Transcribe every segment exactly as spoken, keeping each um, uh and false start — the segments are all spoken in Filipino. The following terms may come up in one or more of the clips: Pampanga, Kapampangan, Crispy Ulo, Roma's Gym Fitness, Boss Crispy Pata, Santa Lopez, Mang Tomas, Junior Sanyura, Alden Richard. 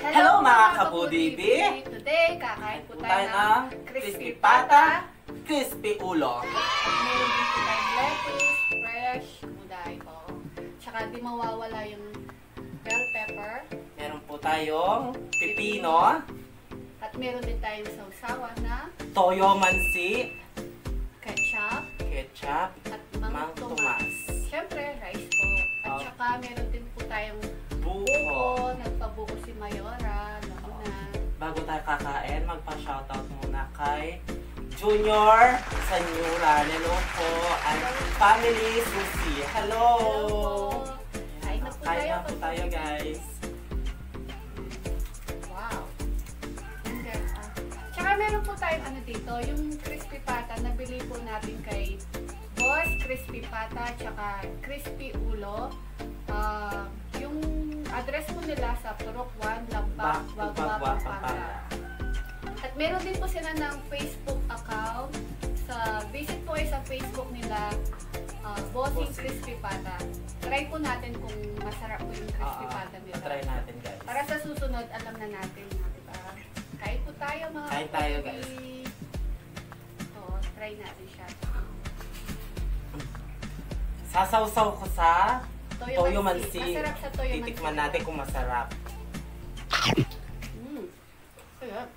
Hello mga kabudibi! Today, kakain po tayo ng Crispy Pata, Crispy Ulo. Meron din po tayong lettuce, fresh, muday po. Tsaka di mawawala yung bell pepper. Meron po tayong pipino. At meron din tayong sausawa na toyo mansi, ketchup, ketchup at Mang Tomas. Siyempre, rice po. At saka meron din po tayong buko. Nagpabuko si Mayora. Luna. Bago tayo kakain, magpa-shoutout muna kay Junior Sanyura. Hello po. And family Susi. Hello! Kain na po tayo. Kain na po tayo, guys. Wow. Tsaka meron po tayong ano dito, yung crispy pata na bili po natin kay Boss Crispy Pata tsaka Crispy Ulo. Uh, yung address mo nila sa Turok one, Lambak, Wagwa, Pampanga. At meron din po sila ng Facebook account. Sa visit po ay sa Facebook nila, uh, Bossing Crispy Pata. Try po natin kung masarap po yung crispy uh, pata nila. Try natin, guys. Para sa susunod, alam na natin. Diba? Kain po tayo mga kain tayo, guys. So, try natin siya. Sasawsaw ko sa toyo, toyo mansi. mansi. Masarap sa toyo mansi. Titikman natin kung masarap. Mm. Sarap.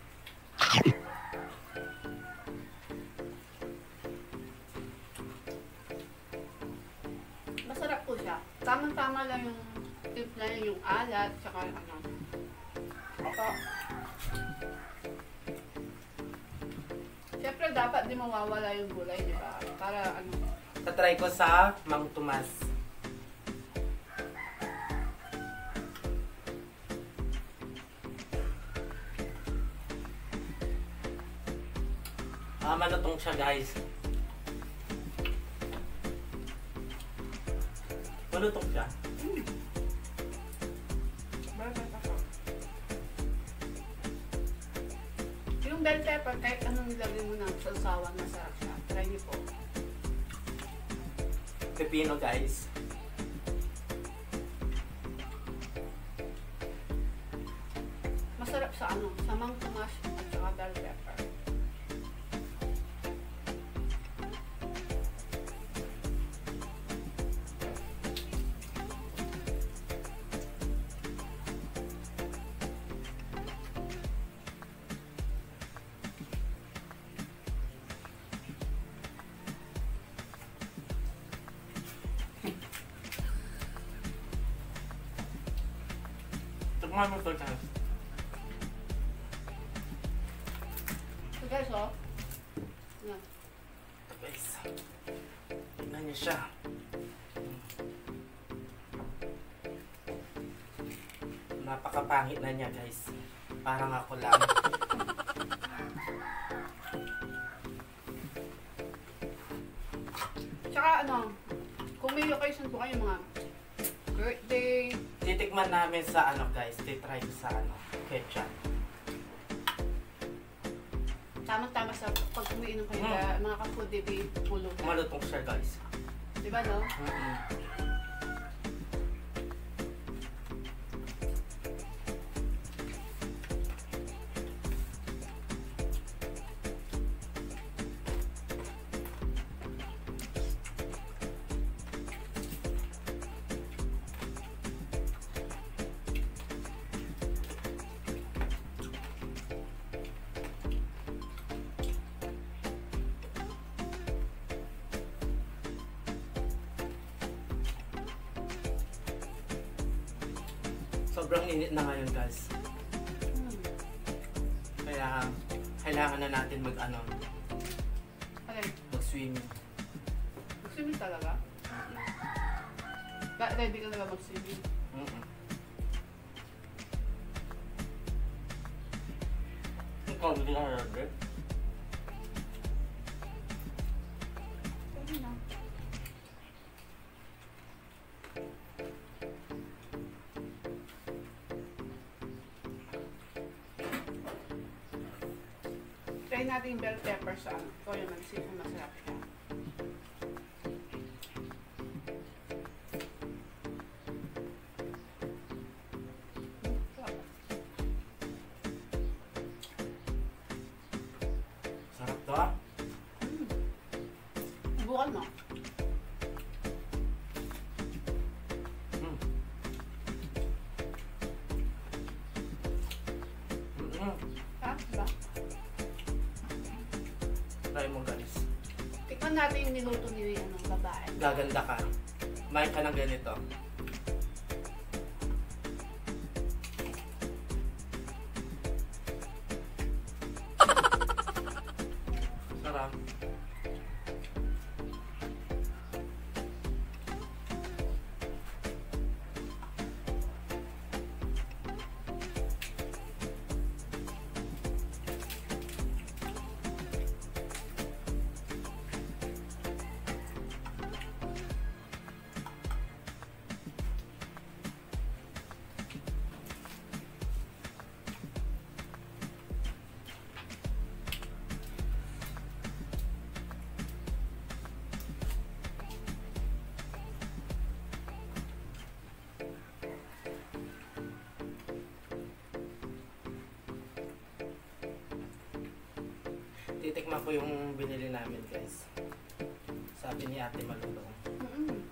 Masarap po siya. Tamang-tama lang yung timpla niya, yung alat, tsaka ano. Ito. Siyempre dapat di mawawala yung gulay, di ba? Para ano. Tatry ko sa Mang Tomas. Ah, malutong siya, guys. Malutong siya. Mm. Yung bell pepper, kahit anong nilagay mo ng sausawan, masarap siya. Try niyo po. Pepino, guys. Masarap sa ano, sa Mang Tomas at saka bell pepper. So guys, oh. Yan. Guys, tignan niyo siya. Napakapangit na niya, guys. Parang ako lang. Tsaka ano, kung may occasion po kayo mga birthday, titikman namin sa ano, guys. Titry ko sa ano, ketchup. Tamang-tama sa pag umiinom kayo mm. na, mga ka-foodie baby, pulog. Malutong siya, guys. Diba, no? Mm -hmm. Sobrang init na ngayon, guys. Hmm. Kaya kailangan na natin mag-ano. Okay. Mag-swimming. Mag-swimming talaga? Mm-hmm. Ba, ready ka talaga mag-swimming? Mm-hmm. Ikaw, hindi ka ready? Pwede na. Try natin yung bell pepper sa ano. Ito yung nagsipong masarap siya. try mo guys. Tikman natin yung niluto ni ng babae. Gaganda ka. Kumain ka ng ganito. Sarap. Titikman ko yung binili namin guys. Sabi ni Ate Maluto. Mm -mm.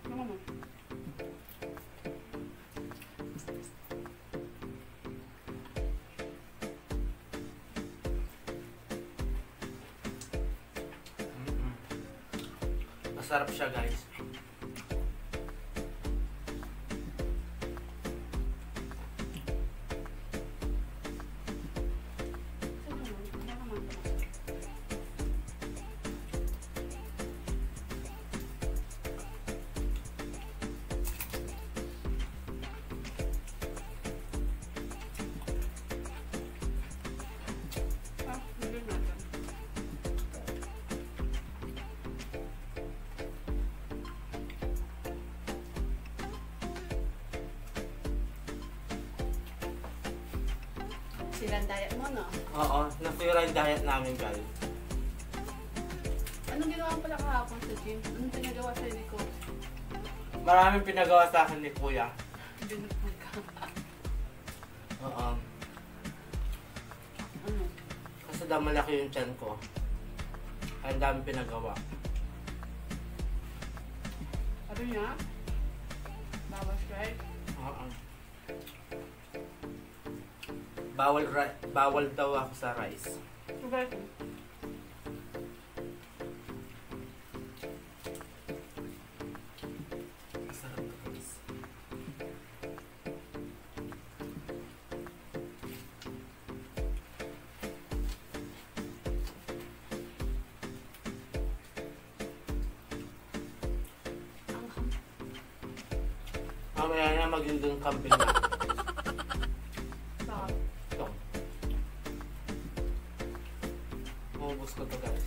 Masarap siya guys. Sira ang diet mo, no? Oo, nasira yung diet namin, guys. Anong ginawa pala kahapon sa gym? Anong pinagawa sa'yo ni Coach? Maraming pinagawa sa akin ni Kuya. Binupul ka. Oo. Ano? Kasi daw malaki yung tiyan ko. Ang dami pinagawa. Ano niya? Bawas, right? Oo. Bawal bawal daw ako sa rice. Bakit? Masarap na rice. Mamaya na magiging kambing na. Ubus ko to guys.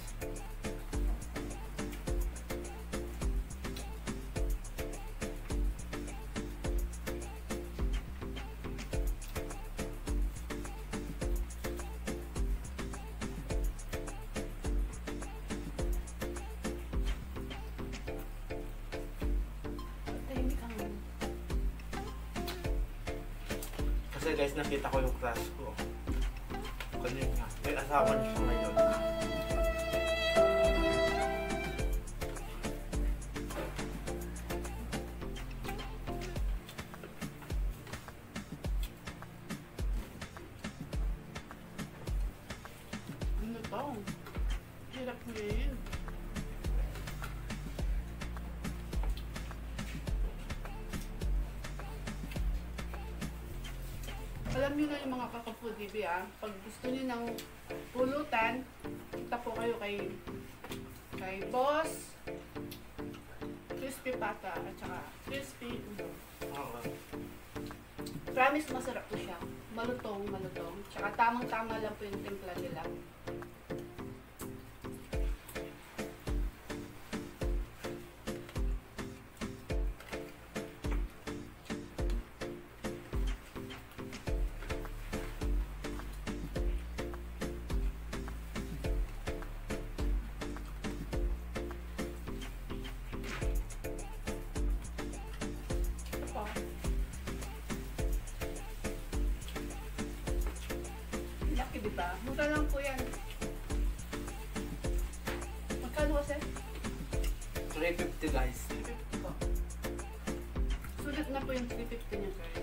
Kasi guys, nakita ko yung crush ko. Kanina. May asawa niya siya ngayon. Ano to? Hirap na yun. Alam nyo na yung mga kaka-foodie ah. Pag gusto niyo ng pulutan, kita po kayo kay kay Boss Crispy Pata at saka Crispy Ulo. Okay. Promise masarap po siya. Malutong, malutong. Tsaka tamang-tama lang po yung timpla nila. Diba? Mura lang po yan. Magkano kasi? three fifty guys. three fifty po. Sulit na po yung three fifty nyo guys.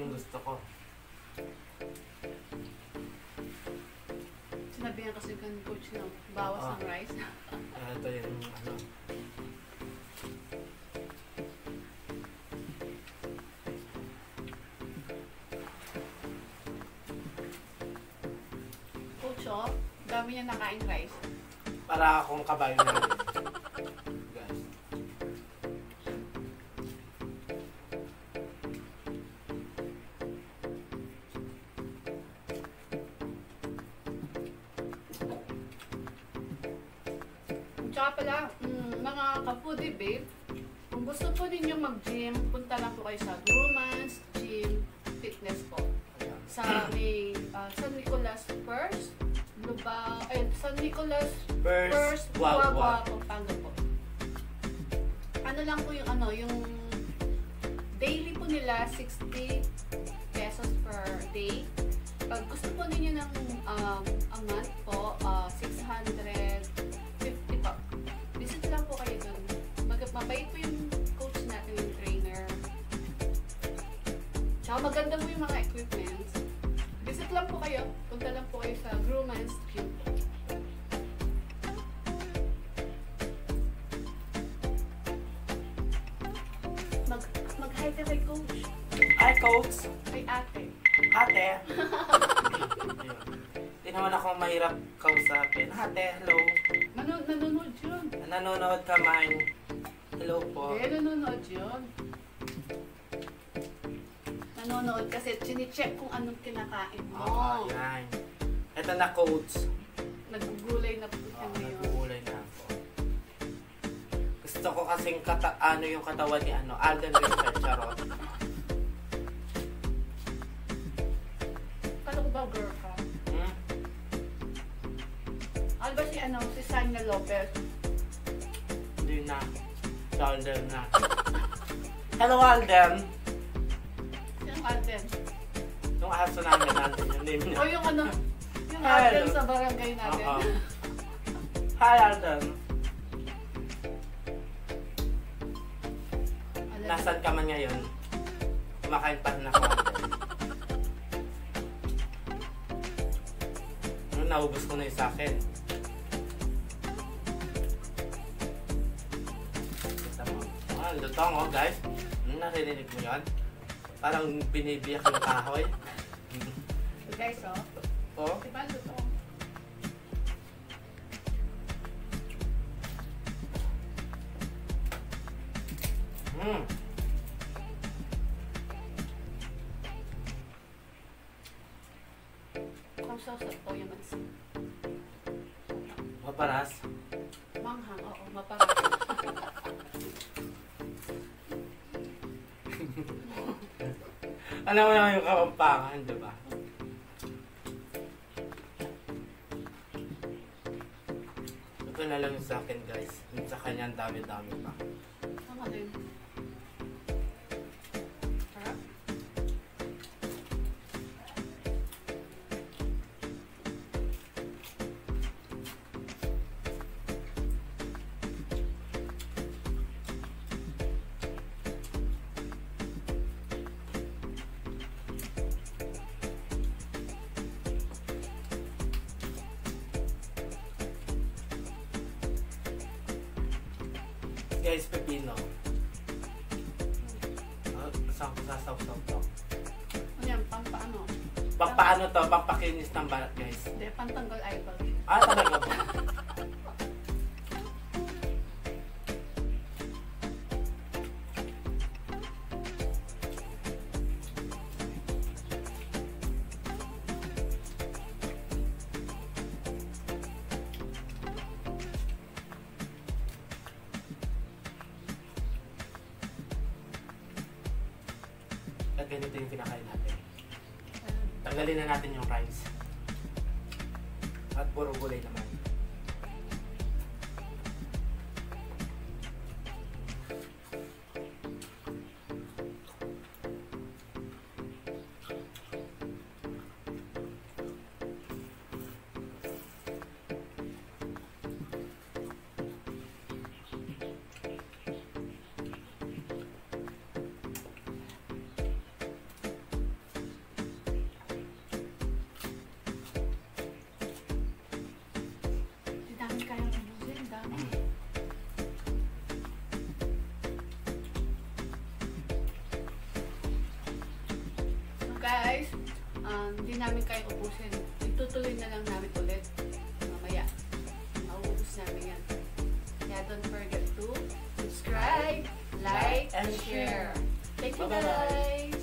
yung gusto ko. Sinabihan kasi yung coach na bawas oh. ng rice. uh, ito yung ano. Coach, oh, dami niya nakain rice. Para akong kabayo na rin. Tsaka pala, mm, mga ka-foodie babe, kung gusto po ninyong mag-gym, punta lang po kayo sa Roma's Gym Fitness po. Sa may uh, San Nicolas First, Lubao, eh, San Nicolas First, Wawa, Pampanga po. Ano lang po yung ano, yung daily po nila, sixty pesos per day. Pag gusto po ninyo ng um, a month po, uh, six hundred. Mabait po yung coach natin, yung trainer. Tsaka maganda po yung mga equipments. Visit lang po kayo. Punta lang po kayo sa Grumman's Gym. Mag, mag-hi ka kay coach. Hi, coach. Ay, ate. Ate. Hindi naman ako mahirap kausapin. Ate, hello. Nan- nanonood yun. Nanonood ka, man. Hello po. Eh, nanonood yun. Nanonood kasi chine-check kung anong kinakain mo. Oo, oh, yan. Ito na, coach. Nagugulay na po siya oh, ngayon. Nagugulay na po. Gusto ko kasing kata ano yung katawan ni ano, Alden Richard, charot. Kala ko ba, girl ka? Hmm? Ano ba si ano, si Santa Lopez? Hindi na. Alden na. Hello, Alden. Yung Alden. Yung aso namin, Alden. Yung name niya. O yung ano, yung Hello. Alden sa barangay natin. Uh -huh. Hi, Alden. Alden. Nasaan ka man ngayon? Kumakain pa rin ako, Alden. Ano, naubos ko na yung sakin. Lutong, oh guys. Narinig mo yun? Parang binibiyak yung kahoy. So guys, oh. Oh? Diba lutong? Hmm. Ang sasat po yung mansin. Maparas? Manghang, oo. Maparas. Alam mo naman yung kapampangan, diba? Ito na lang yung sa akin, guys. Yung sa kanya, dami-dami pa. Tama din. Sarap. Guys, pepino. Saan ko sasaw-saw to? Ano yan? Pampaano? Pampaano to? Pampakinis ng balat, guys. Hindi, pantanggal eyeball. Ah, talaga ba? Ganito yung kinakain natin. Tanggalin na natin yung rice. At puro gulay naman. guys, um, hindi namin kayang ubusin. Itutuloy na lang namin ulit. Mamaya, mauubos namin yan. Kaya don't forget to subscribe, like, and share. Thank you guys!